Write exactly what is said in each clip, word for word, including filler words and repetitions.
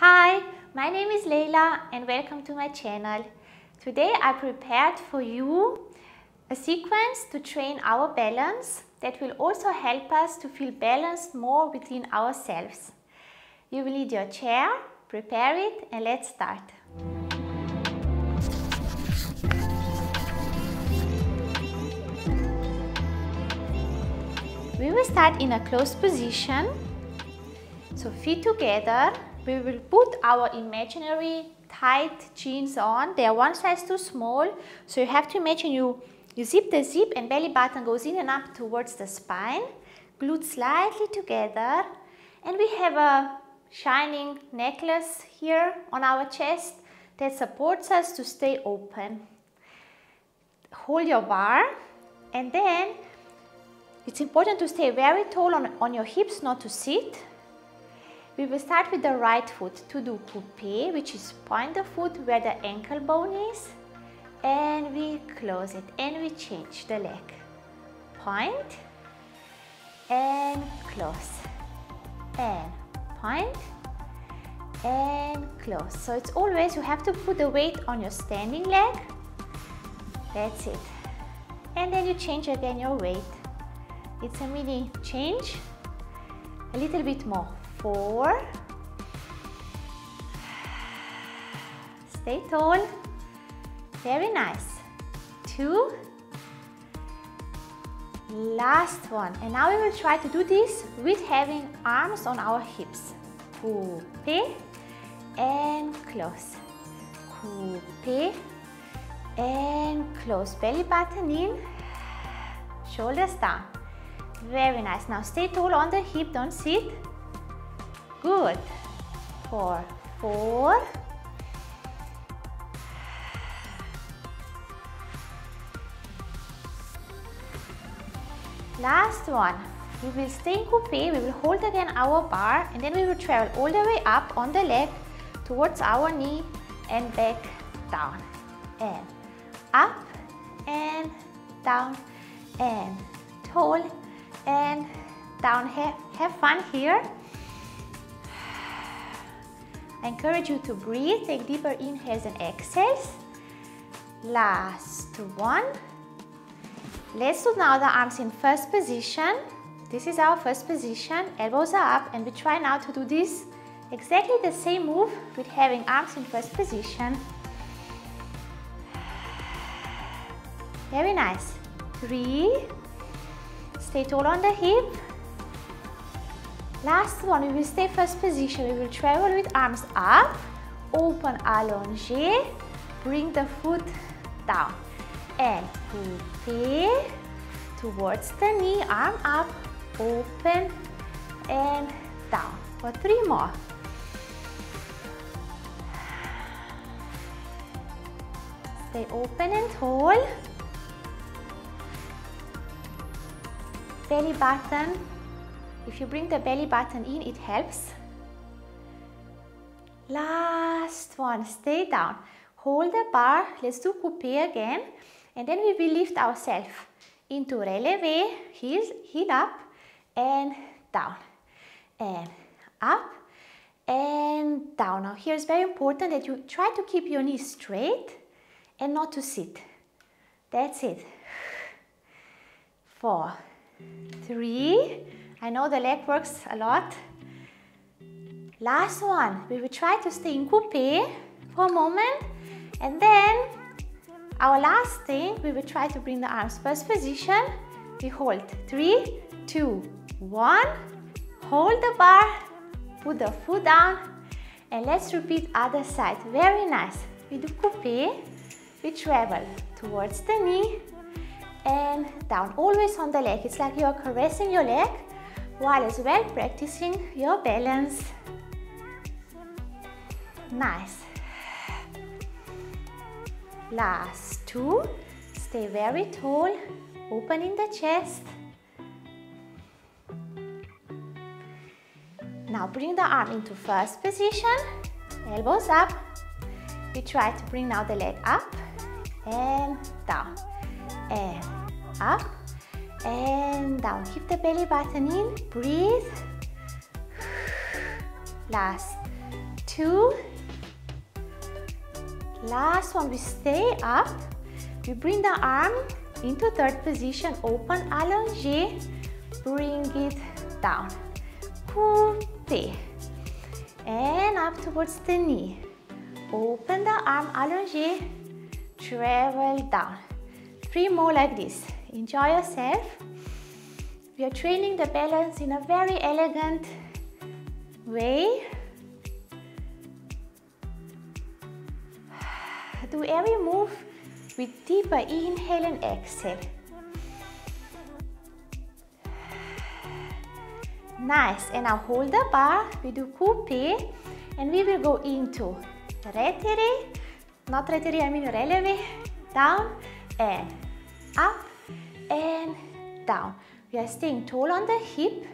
Hi, my name is Lejla and welcome to my channel. Today I prepared for you a sequence to train our balance that will also help us to feel balanced more within ourselves. You will need your chair, prepare it and let's start. We will start in a closed position, so feet together. We will put our imaginary tight jeans on. They are one size too small, so you have to imagine you, you zip the zip and belly button goes in and up towards the spine, glued slightly together, and we have a shining necklace here on our chest that supports us to stay open. Hold your bar, and then it's important to stay very tall on, on your hips, not to sit. We will start with the right foot to do coupé, which is point the foot where the ankle bone is, and we close it and we change the leg. Point and close and point and close. So it's always you have to put the weight on your standing leg. That's it. And then you change again your weight. It's a mini change. A little bit more. Four. Stay tall. Very nice. Two. Last one. And now we will try to do this with having arms on our hips. Coupé and close. Coupé and close. Belly button in. Shoulders down. Very nice. Now stay tall on the hip. Don't sit. Good. Four, four. Last one. We will stay in coupé. We will hold again our bar and then we will travel all the way up on the leg towards our knee and back down and up and down and tall and down. Have, have fun here. I encourage you to breathe, take deeper inhales and exhales. Last one. Let's do now the arms in first position. This is our first position, elbows are up, and we try now to do this exactly the same move with having arms in first position. Very nice. Three. Stay tall on the hip. Last one, we will stay first position. We will travel with arms up, open allongé, bring the foot down and coupé towards the knee, arm up, open and down for three more. Stay open and tall. Belly button. If you bring the belly button in, it helps. Last one, stay down. Hold the bar, let's do coupé again. And then we will lift ourselves into relevé, heels, heel up and down. And up and down. Now here it's very important that you try to keep your knees straight and not to sit. That's it. Four, three. I know the leg works a lot. Last one, we will try to stay in coupé for a moment, and then our last thing, we will try to bring the arms first position. We hold three, two, one. Hold the bar, put the foot down, and let's repeat other side. Very nice. We do coupé. We travel towards the knee and down. Always on the leg. It's like you are caressing your leg, while as well practicing your balance. Nice. Last two. Stay very tall, open in the chest. Now bring the arm into first position, elbows up. We try to bring now the leg up and down and up and down. Keep the belly button in, breathe. Last two. Last one, we stay up. We bring the arm into third position, open, allongé, bring it down, coupe, and up towards the knee. Open the arm, allongé, travel down. Three more like this. Enjoy yourself. We are training the balance in a very elegant way. Do every move with deeper inhale and exhale. Nice, and now hold the bar, we do coupe, and we will go into retiré, not retiré, I mean relevé, down and up and down. We are staying tall on the hip,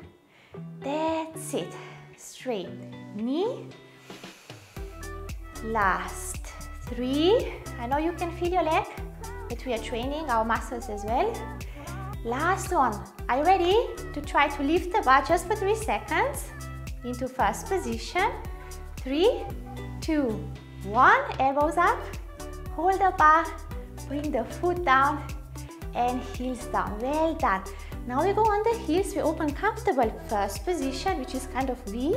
that's it. Straight knee, last three. I know you can feel your leg, but we are training our muscles as well. Last one. Are you ready to try to lift the bar just for three seconds into first position? Three, two, one. Elbows up. Hold the bar. Bring the foot down and heels down. Well done. Now we go on the heels. We open comfortable first position, which is kind of V.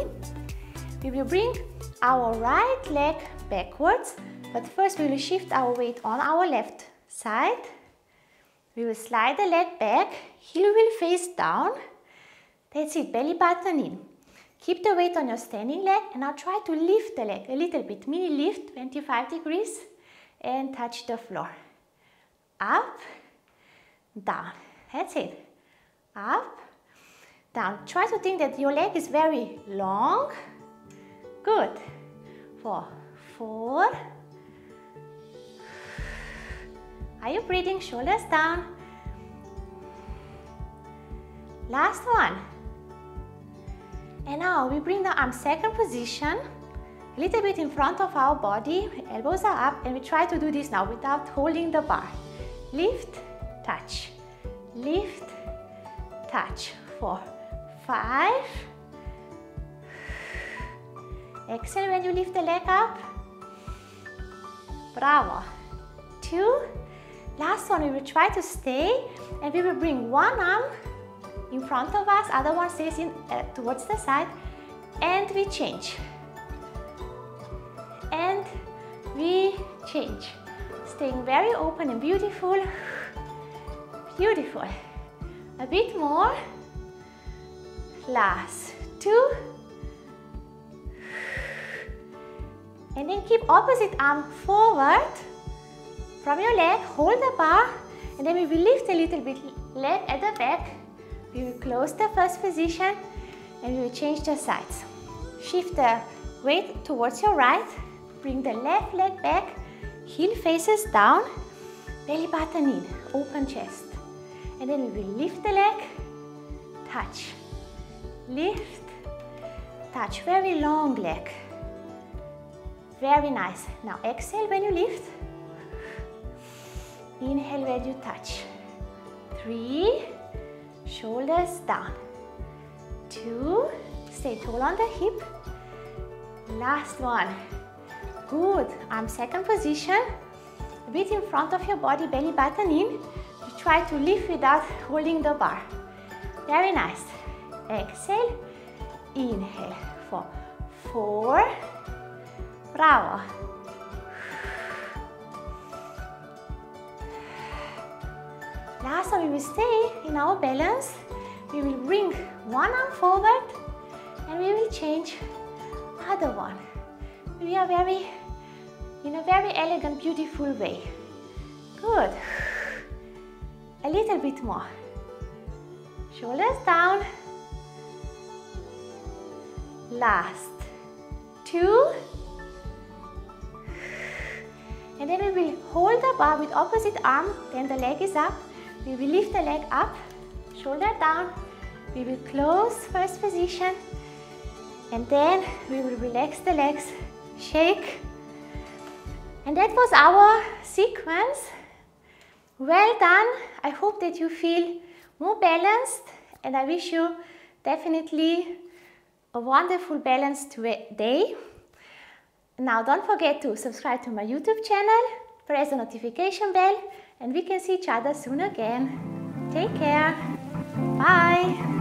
We will bring our right leg backwards. But first we will shift our weight on our left side. We will slide the leg back, heel will face down. That's it, belly button in. Keep the weight on your standing leg and now try to lift the leg a little bit. Mini lift, twenty-five degrees, and touch the floor. Up, down. That's it. Up, down. Try to think that your leg is very long. Good. Four, four. Are you breathing? Shoulders down. Last one. And now we bring the arm second position, a little bit in front of our body. Elbows are up, and we try to do this now without holding the bar. Lift, touch, lift, touch. Four, five. Exhale when you lift the leg up. Bravo. Two. Last one, we will try to stay, and we will bring one arm in front of us, other one stays in, uh, towards the side, and we change. And we change. Staying very open and beautiful. Beautiful. A bit more. Last two. And then keep opposite arm forward. From your leg, hold the bar, and then we will lift a little bit, leg at the back. We will close the first position, and we will change the sides. Shift the weight towards your right, bring the left leg back, heel faces down, belly button in, open chest. And then we will lift the leg, touch, lift, touch, very long leg. Very nice. Now exhale when you lift. Inhale when you touch. Three, shoulders down. Two, stay tall on the hip. Last one. Good. Arm second position. A bit in front of your body, belly button in. You try to lift without holding the bar. Very nice. Exhale. Inhale. Four. Four. Bravo. Last one, we will stay in our balance. We will bring one arm forward, and we will change other one. We are very, in a very elegant, beautiful way. Good. A little bit more. Shoulders down. Last two. And then we will hold the bar with opposite arm, then the leg is up. We will lift the leg up, shoulder down. We will close first position, and then we will relax the legs, shake. And that was our sequence. Well done. I hope that you feel more balanced, and I wish you definitely a wonderful balanced day. Now don't forget to subscribe to my YouTube channel, press the notification bell, and we can see each other soon again. Take care. Bye.